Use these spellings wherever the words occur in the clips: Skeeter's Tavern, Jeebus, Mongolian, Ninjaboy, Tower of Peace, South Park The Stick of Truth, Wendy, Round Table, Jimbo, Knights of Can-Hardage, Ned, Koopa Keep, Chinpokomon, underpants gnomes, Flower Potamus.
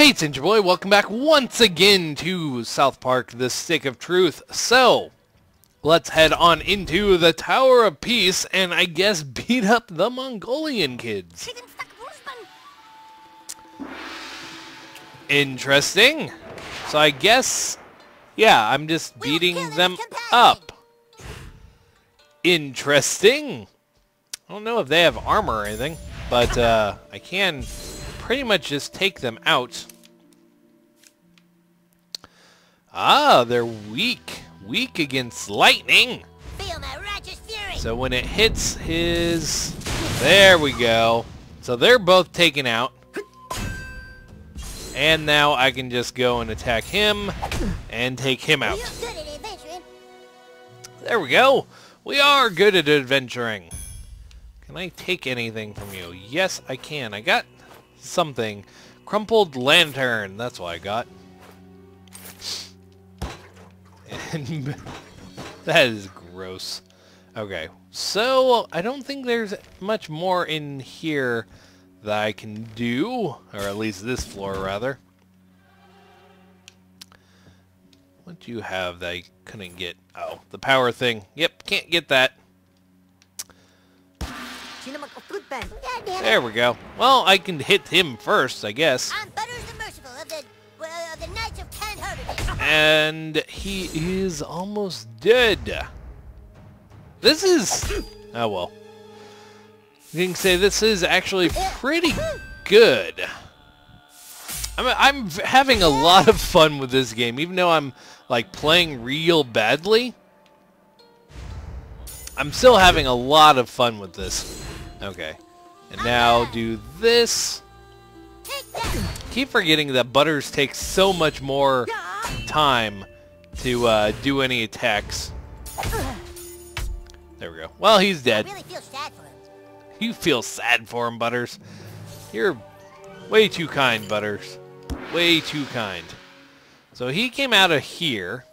Hey, it's Ginger Boy. Welcome back once again to South Park The Stick of Truth. So, let's head on into the Tower of Peace and I guess beat up the Mongolian kids. Interesting. So I guess, yeah, I'm just beating them up. Interesting. I don't know if they have armor or anything, but I can pretty much just take them out. Ah, they're weak. Weak against lightning. Feel my righteous fury. So when it hits his... There we go. So they're both taken out. And now I can just go and attack him and take him out. There we go. We are good at adventuring. Can I take anything from you? Yes, I can. I got... something. Crumpled lantern. That's what I got. And that is gross. Okay. So, I don't think there's much more in here that I can do. Or at least this floor, rather. What do you have that I couldn't get? Oh, the power thing. Yep, can't get that. There we go. Well, I can hit him first, I guess. I'm Butters the Merciful of the Knights of Can-Hardage. And he is almost dead. This is... oh, well. You can say this is actually pretty good. I'm having a lot of fun with this game, even though I'm, like, playing real badly. I'm still having a lot of fun with this. Okay. And now do this. Keep forgetting that Butters takes so much more time to do any attacks. There we go. Well, he's dead. I really feel sad for him. You feel sad for him, Butters. You're way too kind, Butters. Way too kind. So he came out of here.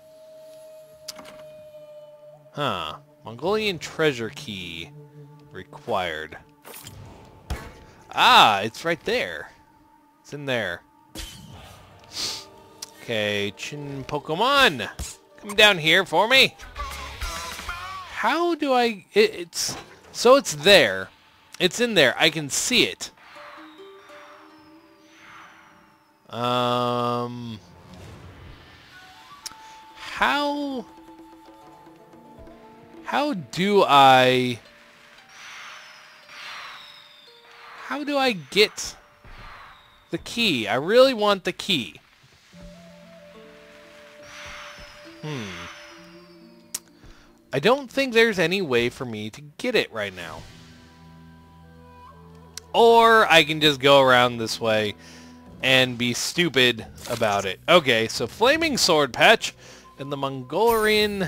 Huh. Mongolian treasure key required. Ah, it's right there. It's in there. Okay, Chinpokomon, come down here for me. How do I... It's so it's there. It's in there. I can see it. How do I get the key? I really want the key. I don't think there's any way for me to get it right now. Or I can just go around this way and be stupid about it. Okay, so Flaming Sword Patch and the Mongolian...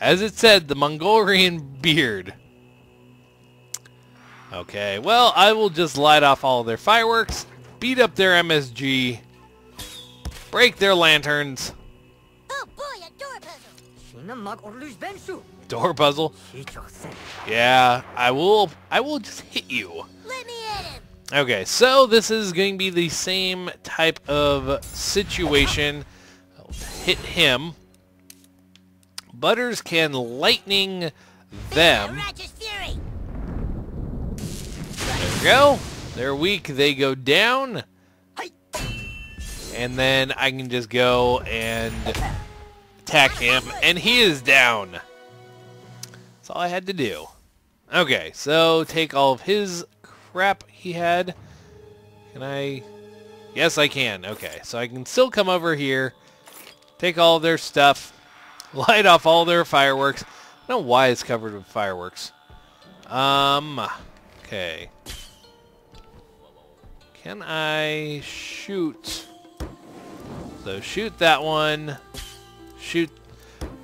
as it said, the Mongolian beard. Okay, well, I will just light off all of their fireworks, beat up their MSG, break their lanterns. Oh boy, a door puzzle. Door puzzle? Yeah, I will just hit you. Let me at him. Okay, so this is going to be the same type of situation. I'll hit him. Butters can lightning them. There we go. They're weak. They go down. And then I can just go and attack him. And he is down. That's all I had to do. Okay, so take all of his crap he had. Can I? Yes, I can. Okay, so I can still come over here. Take all of their stuff. Light off all their fireworks. I don't know why it's covered with fireworks. Okay. Can I shoot? So shoot that one. Shoot.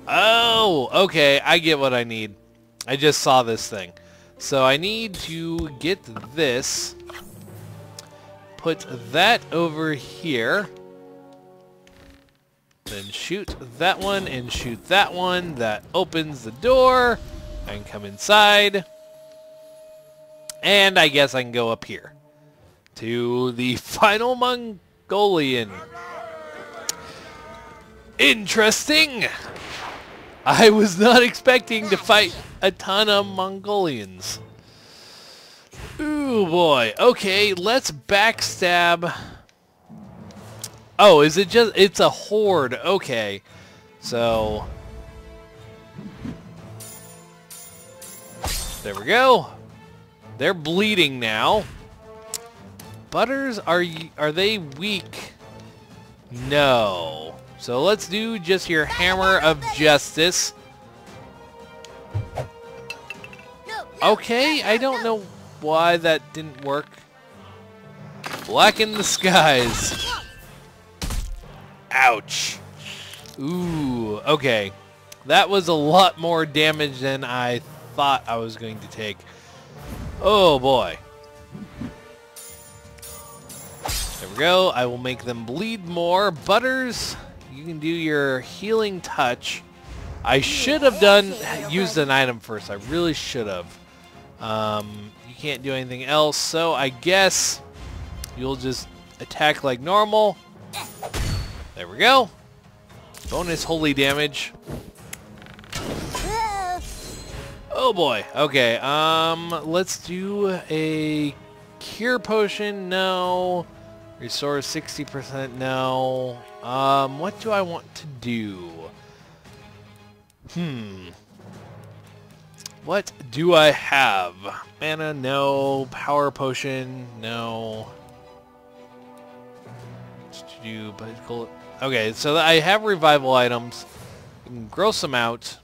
Oh, okay. I get what I need. I just saw this thing. So I need to get this. Put that over here. Then shoot that one and shoot that one. That opens the door. I can come inside. And I guess I can go up here to the final Mongolian. Interesting! I was not expecting to fight a ton of Mongolians. Ooh boy. Okay, let's backstab. Oh, is it just... it's a horde. Okay. So... there we go. They're bleeding now. Butters, are they weak? No. So let's do just your hammer of justice. Okay, I don't know why that didn't work. Blacken the skies. Ouch. Ooh, okay. That was a lot more damage than I thought I was going to take. Oh boy. There we go. I will make them bleed more. Butters, you can do your healing touch. I should have used an item first. I really should have. You can't do anything else, so I guess you'll just attack like normal. There we go. Bonus holy damage. Oh boy. Okay. Let's do a cure potion. No. Restore 60%. No. What do I want to do? What do I have? Mana. No. Power potion. No. Okay. So I have revival items. You can gross them out.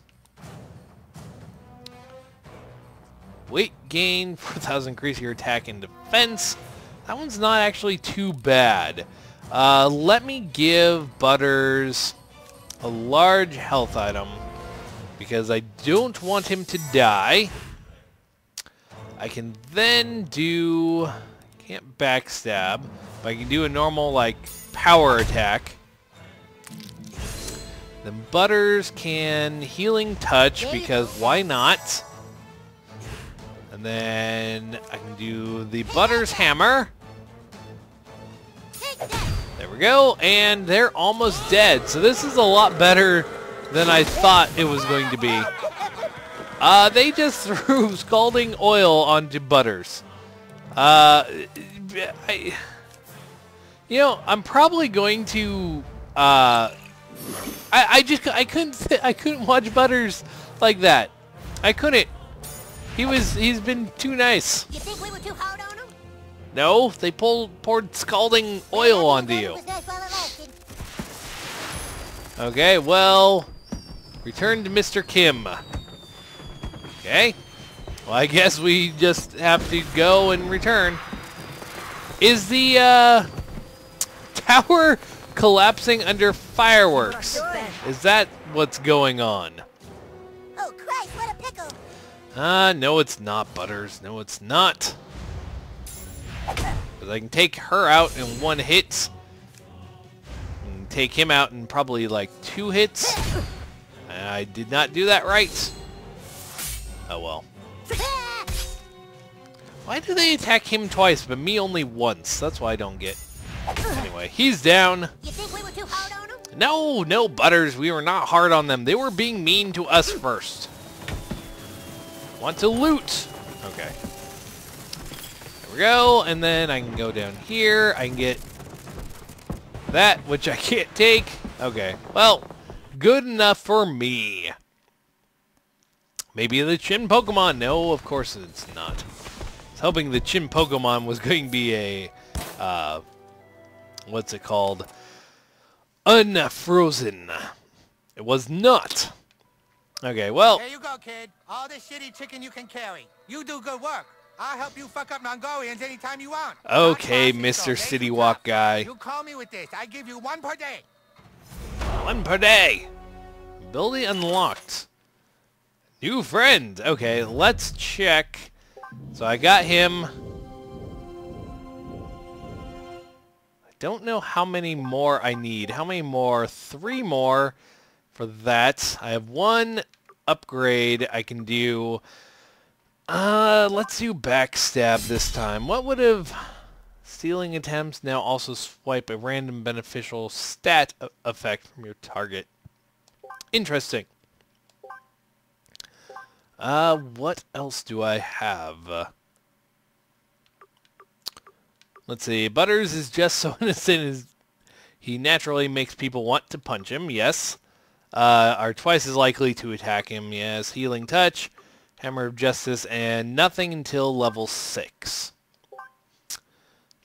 Weight gain, 4,000, increase your attack and defense. That one's not actually too bad. Let me give Butters a large health item because I don't want him to die. I can then do... can't backstab, but I can do a normal, like, power attack. Then Butters can healing touch because why not? And then I can do the Butters hammer. There we go. And they're almost dead. So this is a lot better than I thought it was going to be. They just threw scalding oil onto Butters. I'm probably going to... I couldn't watch Butters like that. I couldn't. He's been too nice. You think we were too hard on him? No, they poured scalding oil onto you. Okay, well, return to Mr. Kim. Okay. Well, I guess we just have to go and return. Is the tower collapsing under fireworks? Is that what's going on? Oh Christ, what a pickle! No it's not, Butters. No it's not. Because I can take her out in one hit. And take him out in probably like two hits. I did not do that right. Oh well. Why do they attack him twice but me only once? That's why I don't get. Anyway, he's down. You think we were too hard on him? No, Butters. We were not hard on them. They were being mean to us first. Want to loot? Okay. There we go. And then I can go down here. I can get that, which I can't take. Okay. Well, good enough for me. Maybe the Chinpokomon. No, of course it's not. I was hoping the Chinpokomon was going to be a... what's it called? Unfrozen. It was not. Okay, well... there you go, kid. All the shitty chicken you can carry. You do good work. I'll help you fuck up Mongolians anytime you want. Okay, Mr. Citywalk guy. You call me with this. I give you one per day. One per day. Ability unlocked. New friend. Okay, let's check. So I got him. I don't know how many more I need. How many more? 3 more. For that, I have one upgrade I can do. Let's do backstab this time. What would have Stealing attempts now also swipe a random beneficial stat effect from your target. Interesting. What else do I have? Let's see. Butters is just so innocent as he naturally makes people want to punch him. Yes. Are twice as likely to attack him. Yes. Healing touch, hammer of justice, and nothing until level 6.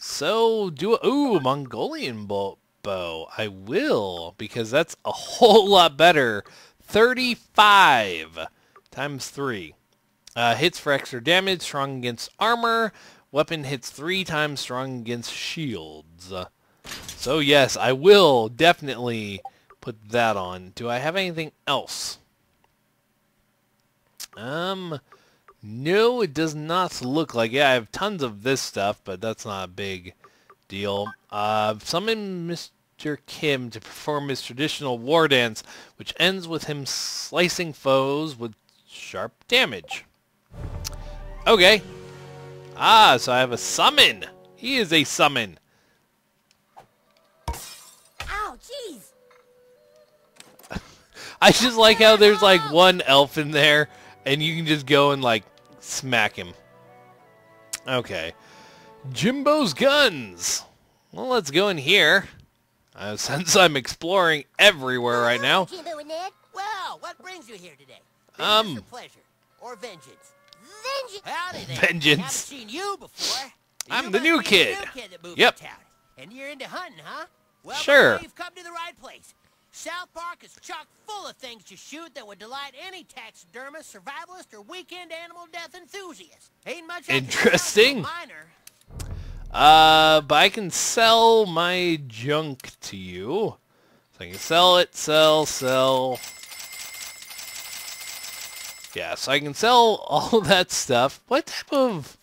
So do a, ooh, Mongolian bow. I will, because that's a whole lot better. 35 times 3. Hits for extra damage, strong against armor. Weapon hits 3 times, strong against shields. So yes, I will definitely put that on. Do I have anything else? No, it does not look like it. I have tons of this stuff, but that's not a big deal. Summon Mr. Kim to perform his traditional war dance, which ends with him slicing foes with sharp damage. Okay. Ah, so I have a summon. He is a summon. Ow, jeez. I just like how there's like one elf in there, and you can just go and like smack him. Okay. Jimbo's guns. Well, let's go in here. Since I'm exploring everywhere right now. Jimbo and Ned. Well, what brings you here today? Pleasure or vengeance? Vengeance. Howdy there. Vengeance. I haven't seen you before. I'm the new kid. Yep. And you're into hunting, huh? Well, sure. You've come to the right place. South Park is chock full of things to shoot that would delight any taxidermist, survivalist, or weekend animal death enthusiast. Ain't much interesting. But I can sell my junk to you. So I can sell it, sell. Yeah, so I can sell all that stuff. What type of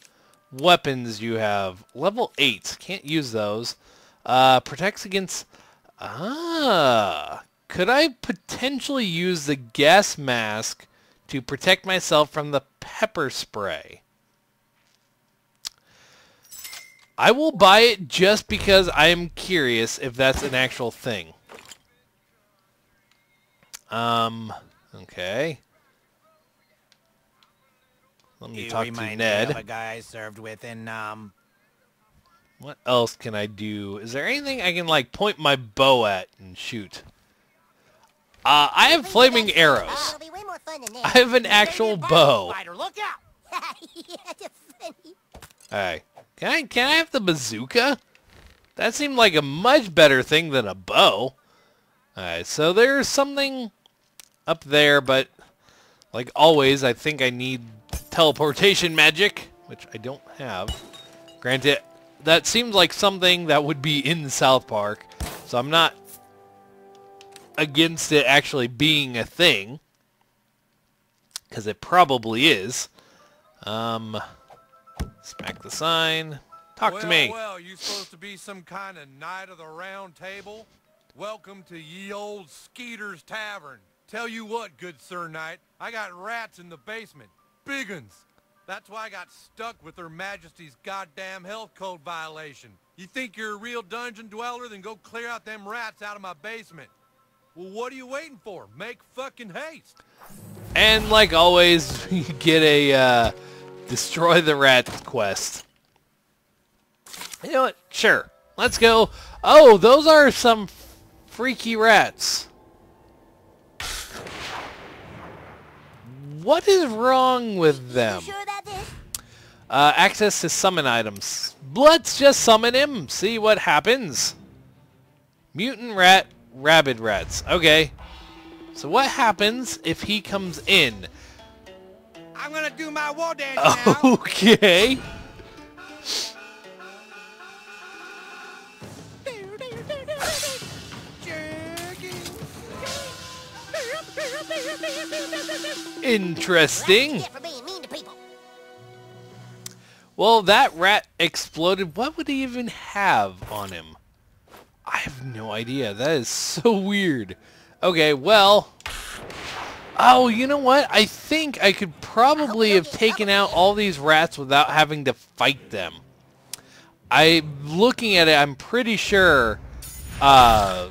weapons do you have? Level 8. Can't use those. Protects against... Ah, could I potentially use the gas mask to protect myself from the pepper spray? I will buy it just because I am curious if that's an actual thing. Okay. Let me talk to Ned. You remind me of a guy I served with in, What else can I do? Is there anything I can, like, point my bow at and shoot? I have flaming arrows. I have an actual bow. Alright. Can I have the bazooka? That seemed like a much better thing than a bow. Alright, so there's something up there, but like always, I think I need teleportation magic, which I don't have. Granted, that seems like something that would be in South Park, so I'm not against it actually being a thing, because it probably is. Smack the sign. Talk to me. Well, you supposed to be some kind of knight of the Round Table? Welcome to ye old Skeeter's Tavern. Tell you what, good sir knight, I got rats in the basement. Big uns. That's why I got stuck with Her Majesty's goddamn health code violation. You think you're a real dungeon dweller? Then go clear out them rats out of my basement. Well, what are you waiting for? Make fucking haste. And like always, you get a destroy the rats quest. You know what? Sure. Let's go. Oh, those are some freaky rats. What is wrong with them? Access to summon items. Let's just summon him. See what happens. Mutant rat, rabid rats. Okay. So what happens if he comes in? I'm gonna do my war dance now. Okay. Interesting. Well, that rat exploded. What would he even have on him? I have no idea. That is so weird. Okay, well... Oh, you know what? I think I could probably have taken out all these rats without having to fight them. Looking at it, I'm pretty sure I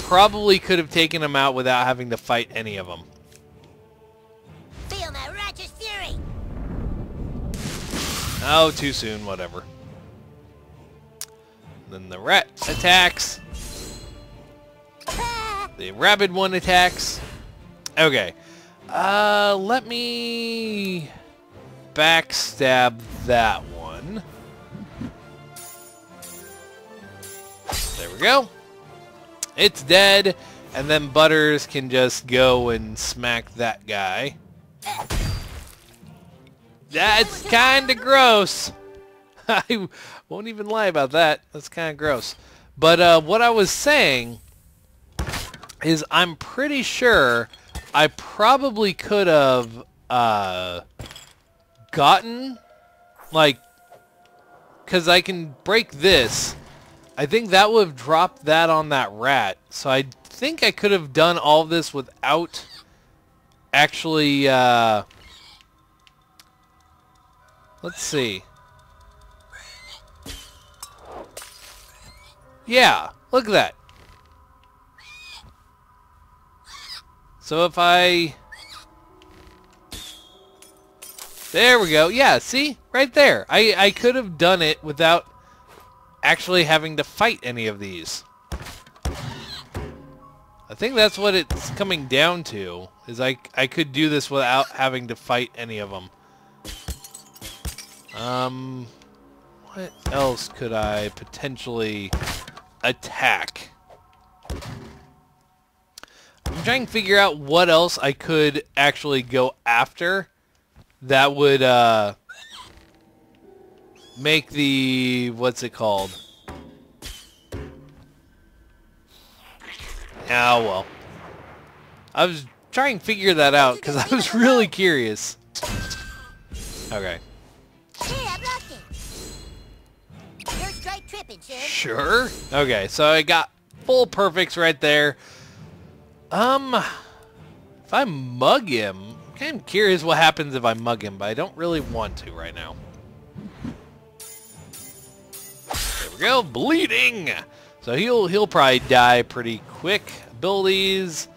probably could have taken them out without having to fight any of them. Feel my righteous fury. Oh, too soon, whatever. Then the rat attacks. The rabid one attacks. Okay. Let me backstab that one. There we go. It's dead. And then Butters can just go and smack that guy. That's kind of gross. I won't even lie about that. That's kind of gross. But what I was saying is I'm pretty sure I probably could have gotten, like, because I can break this. I think that would have dropped that on that rat. So I think I could have done all this without actually, let's see. Yeah, look at that. So if I... There we go. Yeah, see? Right there. I could have done it without actually having to fight any of these. I think that's what it's coming down to, is I could do this without having to fight any of them. What else could I potentially attack? I'm trying to figure out what else I could actually go after that would make the... what's it called? Ah, well. I was trying to figure that out because I was really curious. Okay. Sure. Okay, so I got full perfects right there. If I mug him, I'm kind of curious what happens if I mug him, but I don't really want to right now. There we go, bleeding! So he'll probably die pretty quick. Abilities,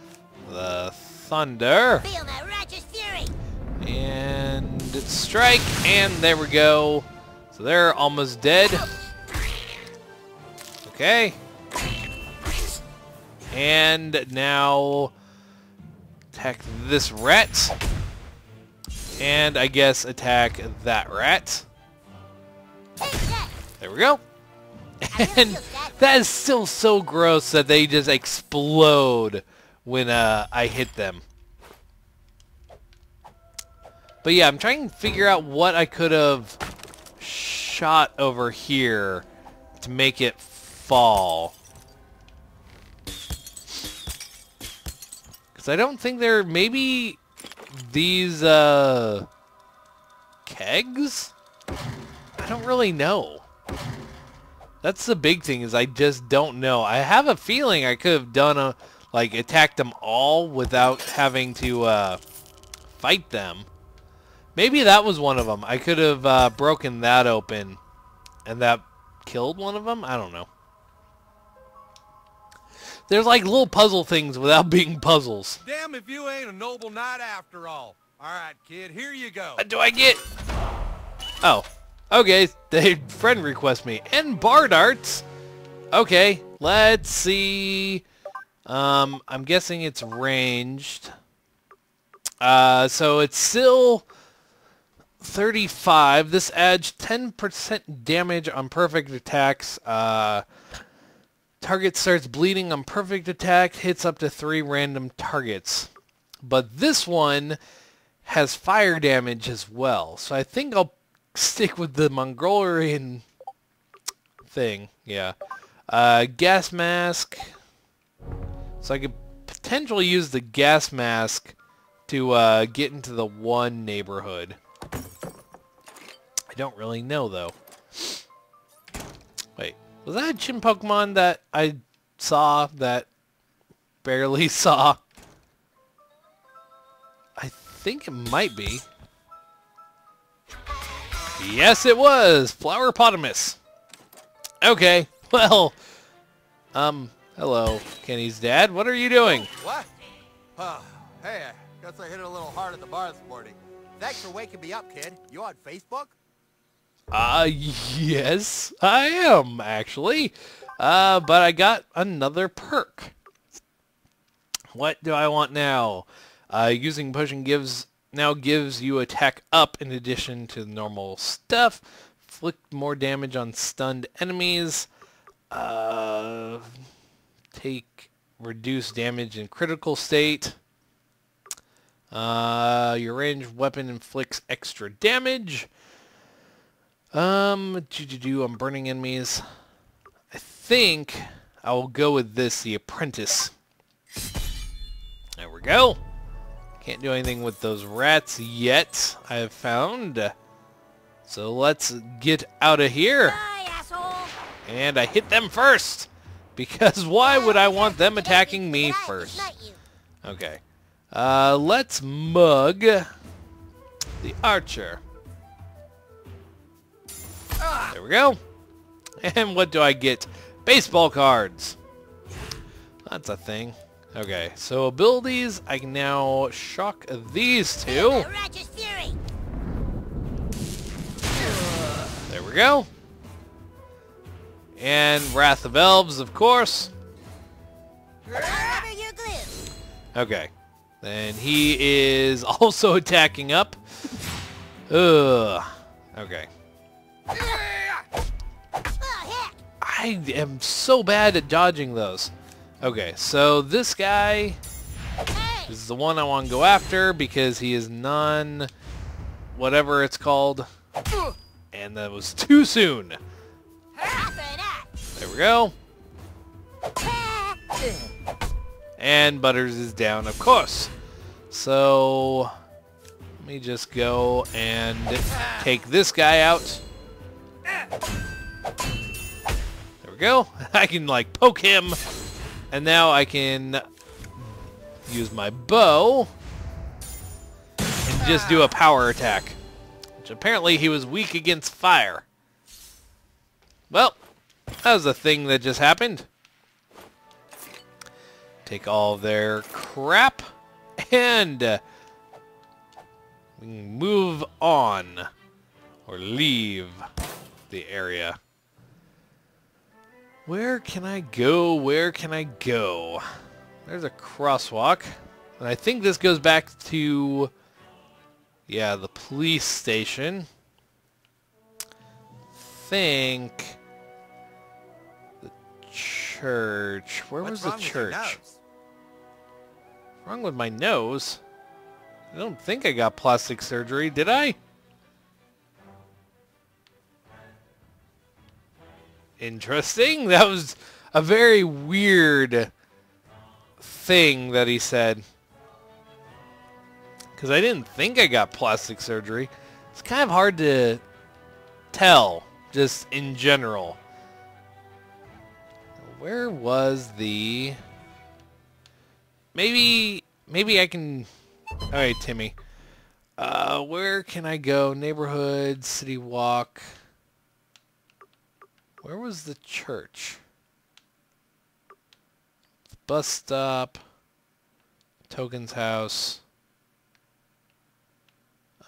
the thunder, feel my righteous fury, and strike, and there we go. So they're almost dead. Okay. And now attack this rat. And I guess attack that rat. There we go. And that is still so gross that they just explode when I hit them. But yeah, I'm trying to figure out what I could have shot over here to make it fall. Because I don't think there... maybe these kegs? I don't really know. That's the big thing, is I just don't know. I have a feeling I could have done a... like, attacked them all without having to fight them. Maybe that was one of them. I could have broken that open and that killed one of them? I don't know. There's like little puzzle things without being puzzles. Damn if you ain't a noble knight after all. Alright, kid, here you go. What do I get? Oh. Okay, they friend request me. And bard arts. Okay, let's see. I'm guessing it's ranged. So it's still 35. This adds 10% damage on perfect attacks. Target starts bleeding on perfect attack, hits up to 3 random targets. But this one has fire damage as well. So I think I'll stick with the Mongolian thing. Yeah. Gas mask. So I could potentially use the gas mask to get into the one neighborhood. I don't really know, though. Was that a Chinpokomon that I saw that barely saw? I think it might be. Yes, it was! Flower Potamus. Okay. Well, hello, Kenny's dad. What are you doing? What? Hey, I guess I hit it a little hard at the bar this morning. Thanks for waking me up, kid. You on Facebook? Yes, I am, actually. But I got another perk. What do I want now? Using potion now gives you attack up in addition to the normal stuff. Inflict more damage on stunned enemies. Take reduced damage in critical state. Your ranged weapon inflicts extra damage. I'm burning enemies. I think I will go with this, the apprentice. There we go. Can't do anything with those rats yet, I have found. So let's get out of here. Bye, and I hit them first. Because why would I want them attacking me first? Okay. Let's mug the archer. There we go. And what do I get? Baseball cards. That's a thing. Okay, so abilities. I can now shock these two. There we go. And Wrath of Elves, of course. Okay. Then he is also attacking up. Ugh. Okay. I am so bad at dodging those. Okay, so this guy is the one I want to go after because he is non-whatever it's called. And that was too soon. There we go. And Butters is down, of course. So let me just go and take this guy out. There we go. I can, like, poke him. And now I can use my bow and just do a power attack. Which apparently he was weak against fire. Well, that was a thing that just happened. Take all their crap and we can move on or leave the area. Where can I go? Where can I go? There's a crosswalk. And I think this goes back to, yeah, the police station. Think the church. Where was the church? What's wrong with my nose? I don't think I got plastic surgery, did I? Interesting. That was a very weird thing that he said. Because I didn't think I got plastic surgery. It's kind of hard to tell, just in general. Where was the... Maybe I can... Alright, Timmy. Where can I go? Neighborhood, city walk... Where was the church? Bus stop. Token's house.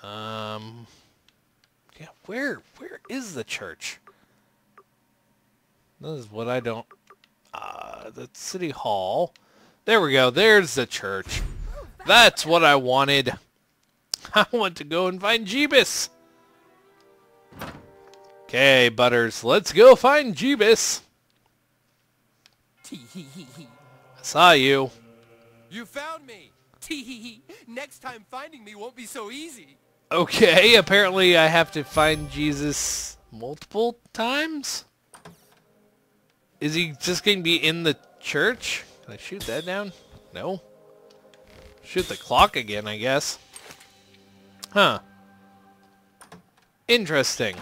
Yeah, where is the church? This is what I don't... that's City Hall. There we go. There's the church. That's what I wanted. I want to go and find Jeebus. Okay, Butters, let's go find Jeebus. I saw you. You found me. Next time finding me won't be so easy. Okay, apparently I have to find Jesus multiple times? Is he just going to be in the church? Can I shoot that down? No. Shoot the clock again, I guess. Huh. Interesting.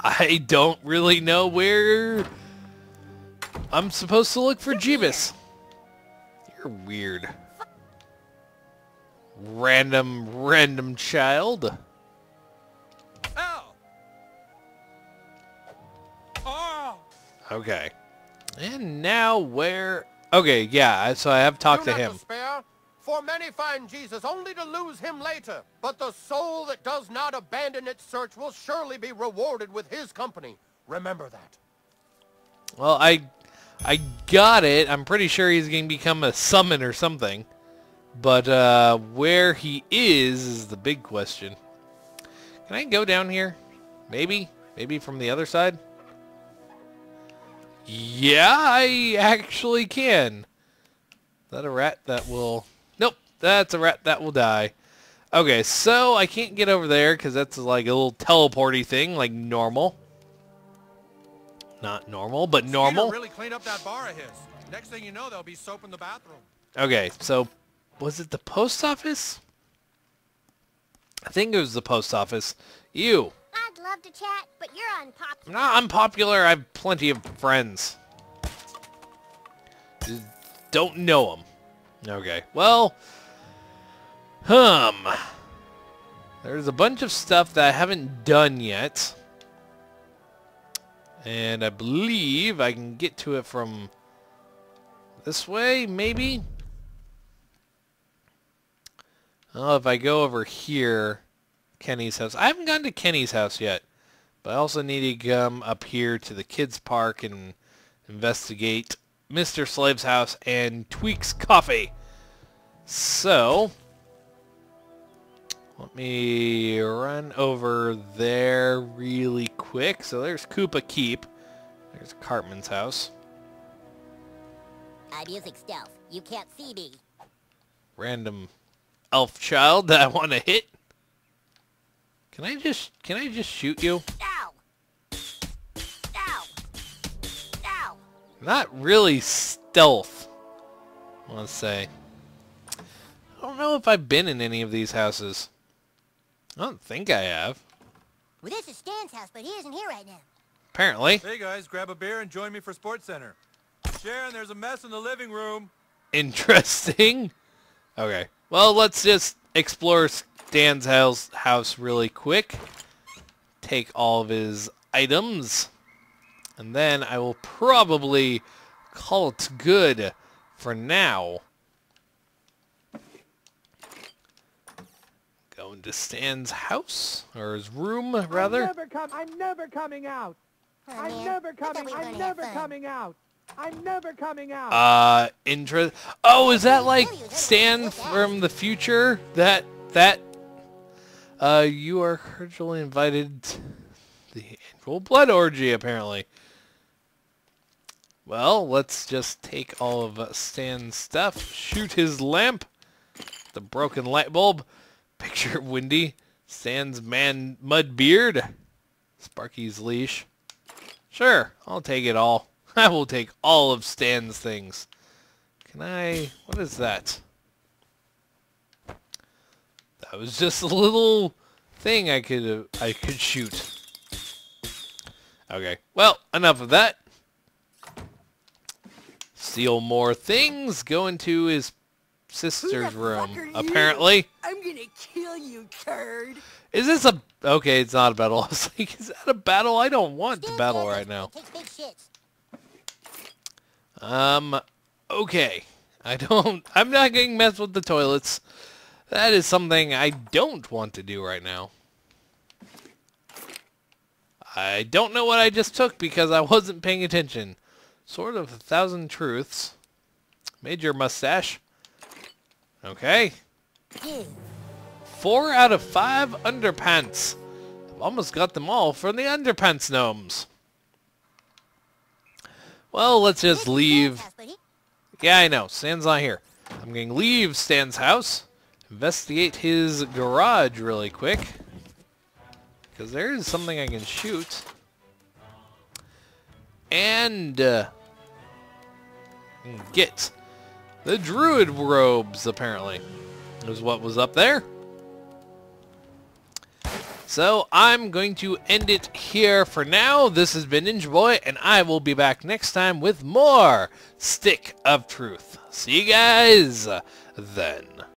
I don't really know where I'm supposed to look for Jeebus. You're weird. Random child. Oh. Okay. And now where... Okay, yeah, so I have talked to him. Despair, for many find Jesus only to lose him later, but the soul that does not abandon its search will surely be rewarded with his company. Remember that. Well, I got it. I'm pretty sure he's going to become a summon or something. But where he is the big question. Can I go down here? Maybe? Maybe from the other side? Yeah, I actually can. Is that a rat that will... Nope, that's a rat that will die. Okay, so I can't get over there because that's like a little teleporty thing, like normal. Not normal, but normal. Skeeter really cleaned up that bar of his. Next thing you know, there'll be soap in the bathroom. Okay, so was it the post office? I think it was the post office. You. I'd love to chat, but you're unpopular. I'm not unpopular. I have plenty of friends. Just don't know them. Okay. Well, there's a bunch of stuff that I haven't done yet. And I believe I can get to it from this way, maybe? Oh, if I go over here... Kenny's house. I haven't gone to Kenny's house yet, but I also need to come up here to the kids' park and investigate Mr. Slave's house and Tweak's coffee. So, let me run over there really quick. So there's Koopa Keep. There's Cartman's house. I'm using stealth. You can't see me. Random elf child that I want to hit. Can I just shoot you? No. No. No. Not really stealth, I want to say. I don't know if I've been in any of these houses. I don't think I have. Well, this is Stan's house, but he isn't here right now. Apparently. Hey guys, grab a beer and join me for Sports Center. Sharon, there's a mess in the living room. Interesting. Okay. Well, let's just explore Dan's house really quick. Take all of his items. And then I will probably call it good for now. Going to Stan's house. Or his room, rather. I'm never coming out. I'm never coming out. Oh, is that like Stan from the future? That... you are cordially invited to the annual blood orgy, apparently. Well, let's just take all of Stan's stuff, shoot his lamp, the broken light bulb, picture of Wendy, Stan's mud beard, Sparky's leash. Sure, I'll take it all. I will take all of Stan's things. Can I... What is that? That was just a little thing I could shoot. Okay, well, enough of that. Steal more things. Go into his sister's room, apparently. I'm gonna kill you, turd. Is this a... Okay, it's not a battle. I was like, is that a battle? I don't want to battle right now. Okay. I'm not getting messed with the toilets. That is something I don't want to do right now. I don't know what I just took because I wasn't paying attention. Sword of a Thousand Truths. Major mustache. Okay. 4 out of 5 underpants. I've almost got them all from the underpants gnomes. Well, let's just leave. Yeah, I know. Stan's not here. I'm going to leave Stan's house. Investigate his garage really quick, because there is something I can shoot. And get the druid robes, apparently, is what was up there. So I'm going to end it here for now. This has been Ninja Boy, and I will be back next time with more Stick of Truth. See you guys then.